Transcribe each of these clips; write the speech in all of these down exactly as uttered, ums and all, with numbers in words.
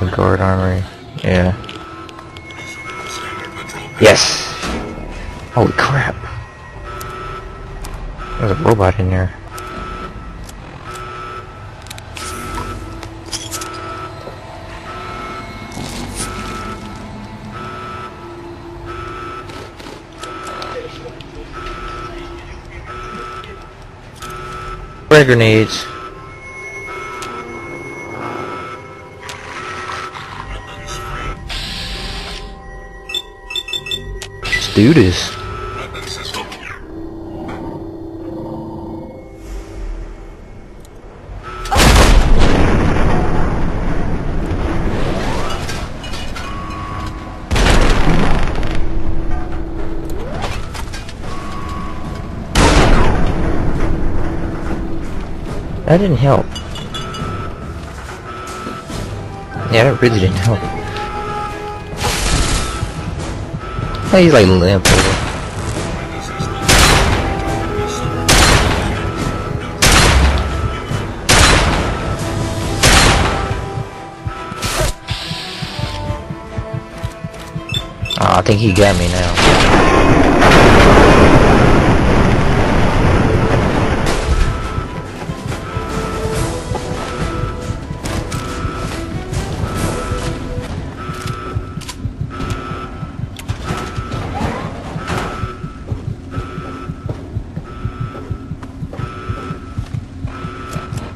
The guard armory. Yeah. Yes! Holy crap! There's a robot in there. Pulse grenades. Let's do this. That didn't help. Yeah, that really didn't help. Hey, he's like limp over. Oh, I think he got me now.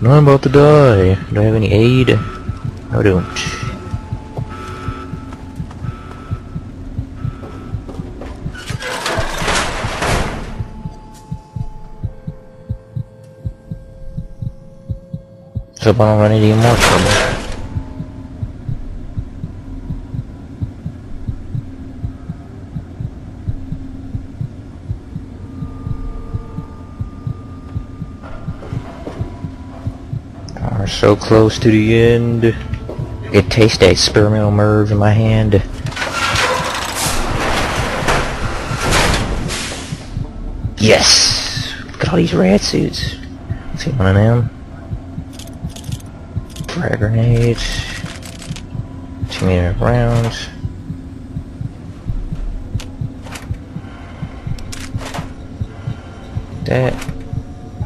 No, I'm about to die. Do I have any aid? No, I don't. So I don't run into more trouble. So close to the end. It tastes that experimental M I R V in my hand. Yes! Look at all these rad suits. Let's see one of them. Frag grenades. Two meter rounds. That.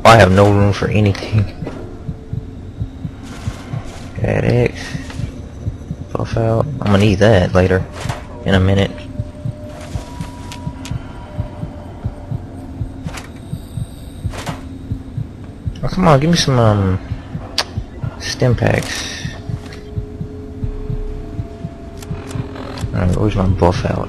I have no room for anything. That X. Buff out. I'm gonna need that later. In a minute. Oh, come on, give me some, um. Stimpaks. Alright, where's my buff out?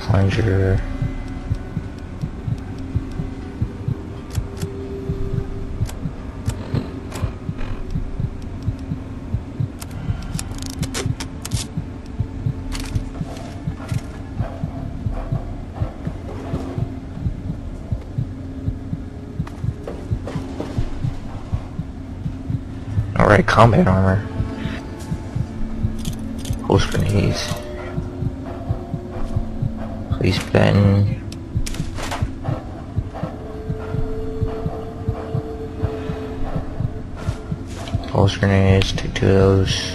Plunger. All right, combat armor. Pulse grenades. Please button. Pulse grenades, take two of those.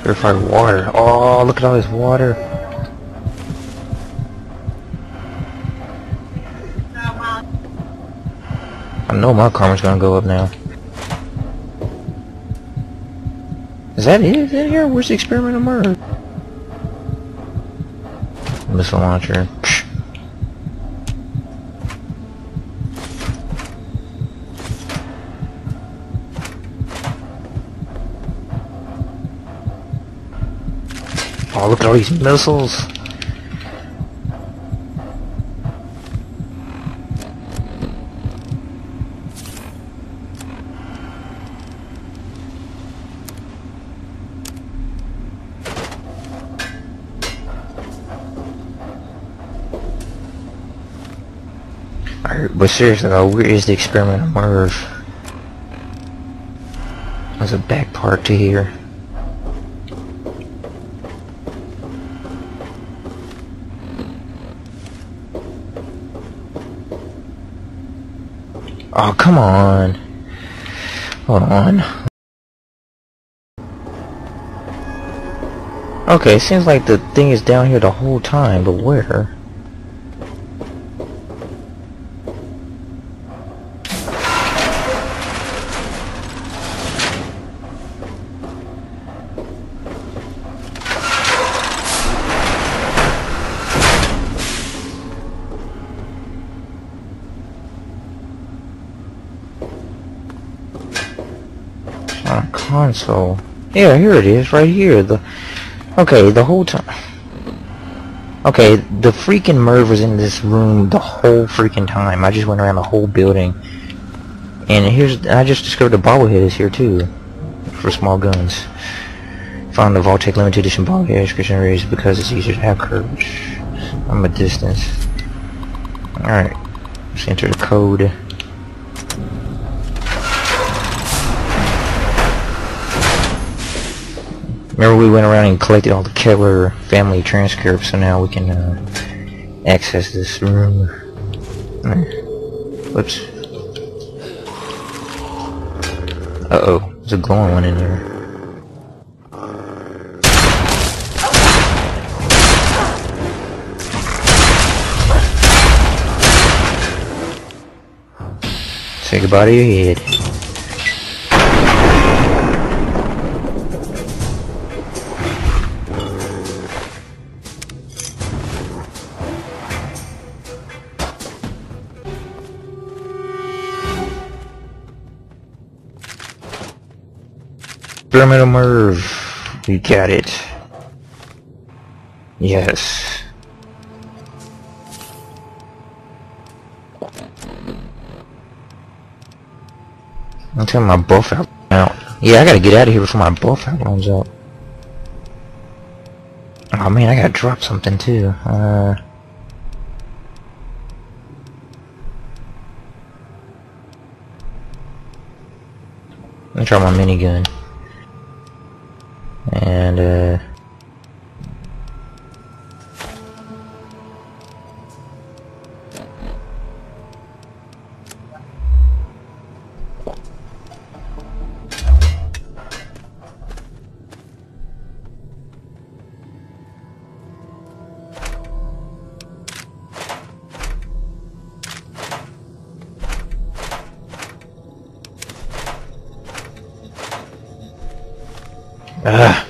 Purified water. Oh, look at all this water. I know my karma's gonna go up now. Is that it? Is that here? Where's the experimental murder? Missile launcher. Psh. Oh, look at all these missiles! hurt. But seriously though, where is the Experimental M I R V? There's a back part to here. Oh, come on. Hold on. Okay, it seems like the thing is down here the whole time, but where? Console. Yeah, here it is, right here. The okay, the whole time. Okay, the freaking M I R V was in this room the whole freaking time. I just went around the whole building, and here's I just discovered the bobblehead is here too, for small guns. Found the Voltec Limited Edition bobblehead description raise because it's easier to have courage. I'm a distance. All right, let's enter the code. Remember, we went around and collected all the Keller family transcripts, so now we can uh, access this room. Whoops. Uh oh, there's a glowing one in there. Say goodbye to your head. Experimental M I R V, we got it. Yes. I'm telling my buff out now. Yeah, I gotta get out of here before my buff out runs out. Oh man, I gotta drop something too. Uh. Let me try my minigun. And, uh... Ugh.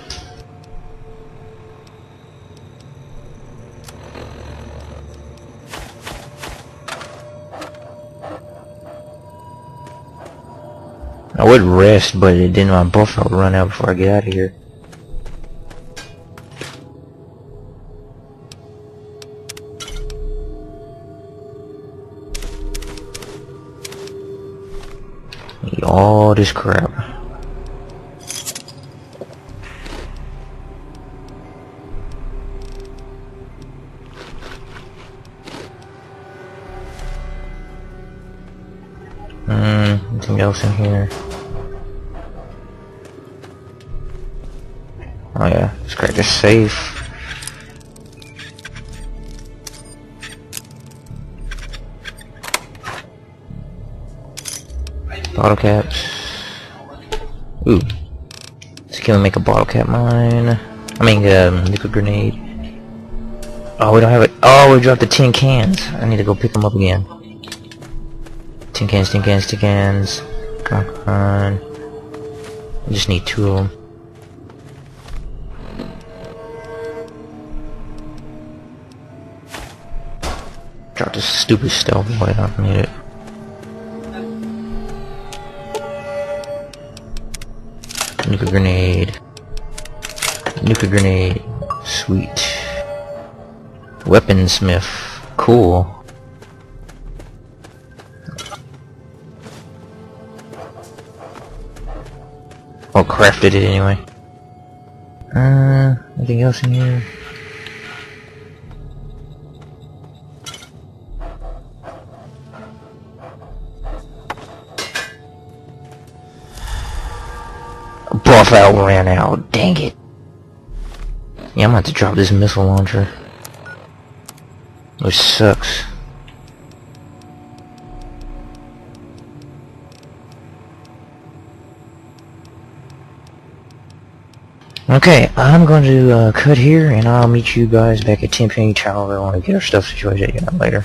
I would rest, but it didn't. My buff out run out before I get out of here. Eat all this crap. Hmm, anything else in here? Oh yeah, let's crack this safe. Bottle caps. Ooh. So can we make a bottle cap mine? I mean, um, liquid grenade. Oh, we don't have it. Oh, we dropped the tin cans. I need to go pick them up again. Tin cans, tin cans, tin cans. Come on. I just need two of them. Drop this stupid stealth boy, I don't need it. Nuka grenade. Nuka grenade. Sweet. Weaponsmith. Cool. Well, crafted it anyway. Uh, anything else in here? Buff out ran out. Dang it. Yeah, I'm gonna have to drop this missile launcher. Which sucks. Okay, I'm going to uh, cut here, and I'll meet you guys back at Tenpenny Tower. I want to get our stuff situated later.